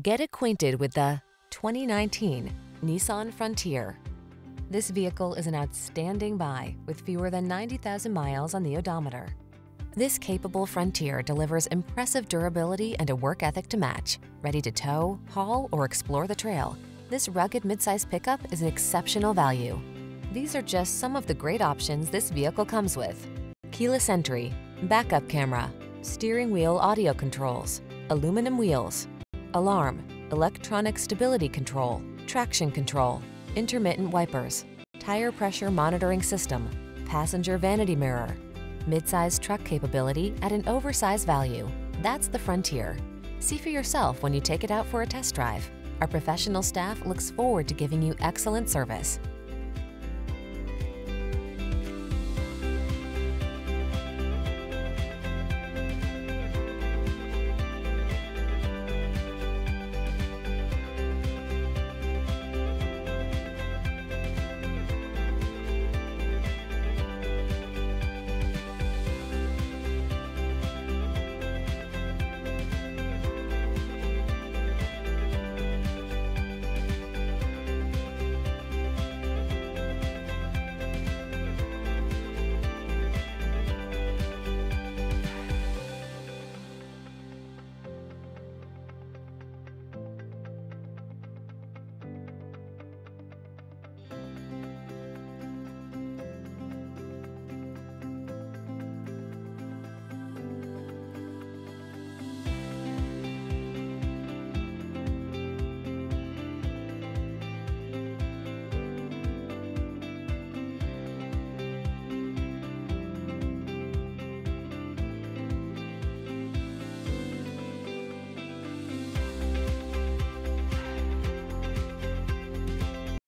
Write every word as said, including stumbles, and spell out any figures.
Get acquainted with the twenty nineteen Nissan Frontier. This vehicle is an outstanding buy with fewer than ninety thousand miles on the odometer. This capable Frontier delivers impressive durability and a work ethic to match. Ready to tow, haul, or explore the trail, this rugged midsize pickup is an exceptional value. These are just some of the great options this vehicle comes with: keyless entry, backup camera, steering wheel audio controls, aluminum wheels, alarm, electronic stability control, traction control, intermittent wipers, tire pressure monitoring system, passenger vanity mirror. Midsize truck capability at an oversized value. That's the Frontier. See for yourself when you take it out for a test drive. Our professional staff looks forward to giving you excellent service.